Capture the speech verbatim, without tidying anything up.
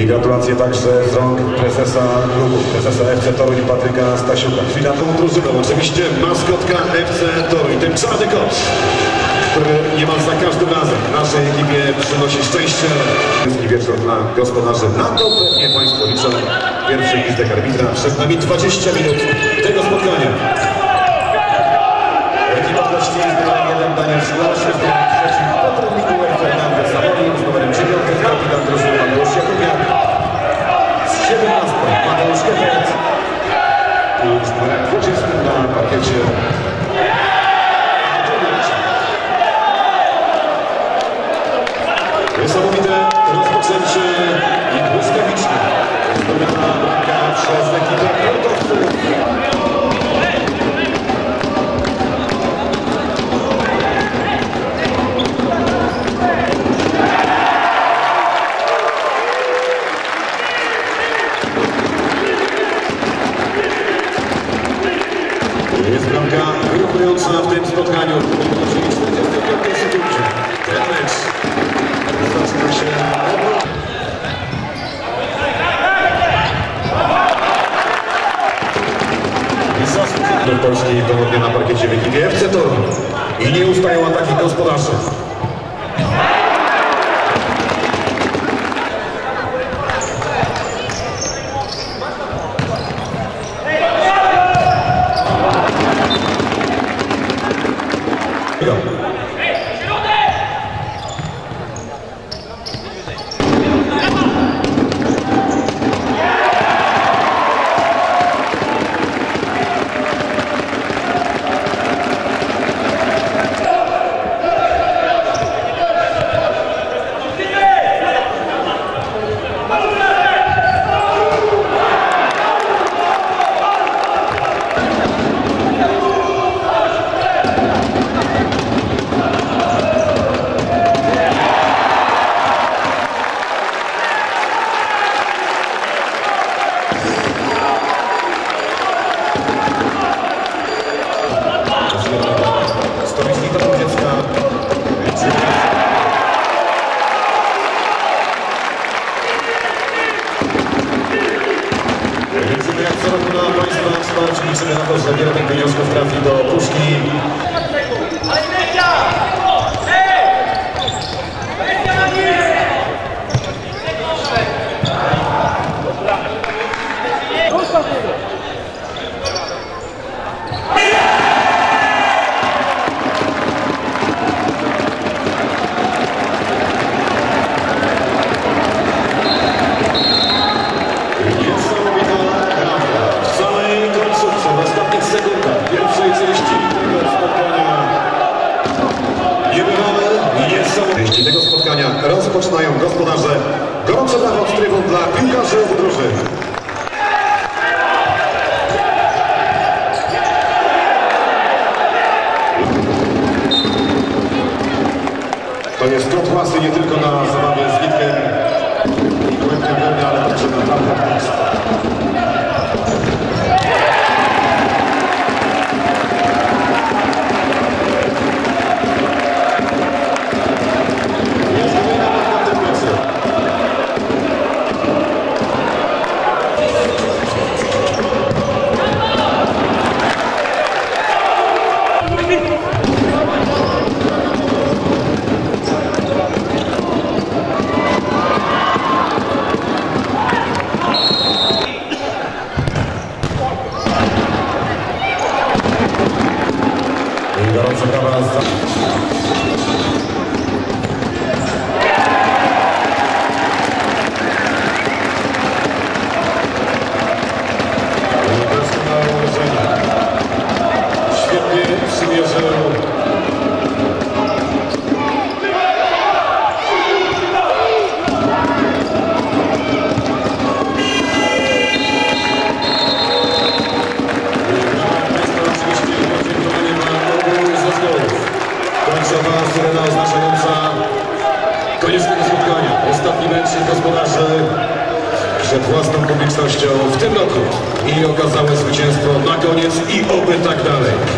I gratulacje także z rąk prezesa klubu, prezesa F C Toruń Patryka Stasiuka. Chwila tą drużyną, oczywiście maskotka F C Toruń, ten czarny kot, który niemal za każdym razem naszej ekipie przynosi szczęście. Jest wieczór dla gospodarzy, na to pewnie Państwo liczą pierwszy gwizdek arbitra. Przed nami dwadzieścia minut tego spotkania. Ekipa gości jest numerem jeden Daniel Szulasz, jest numerem trzeci Patryk Fernandez Zawodnik, z numerem dziewięć kapitan drużyny Mateusz Jakubiak, z siedemnastym Mateusz Kefert i z numerem dwudziestym na parkiecie . Niesamowite rozpoczęcie i błyskawiczne. Zdobywana bramka przez ekipę Piotrków. Jest bramka grupująca w tym spotkaniu. czterdziestej piątej sekundzie. Ten mecz zaczyna się obrót. I zasłużony do Polski ponownie na parkiecie w ekipie F C Toruń. I nie ustają ataki gospodarzy. Liczymy na to, że wiele tych pieniążków trafi do puszki. Tego spotkania rozpoczynają gospodarze. Gorące brawa od trybun dla piłkarzy drużyny. To jest kot łasy nie tylko na zabawie z Witkiem i Gołębkiem Węgla, ale także na prawdę. W tym roku i okazałe zwycięstwo na koniec i oby tak dalej.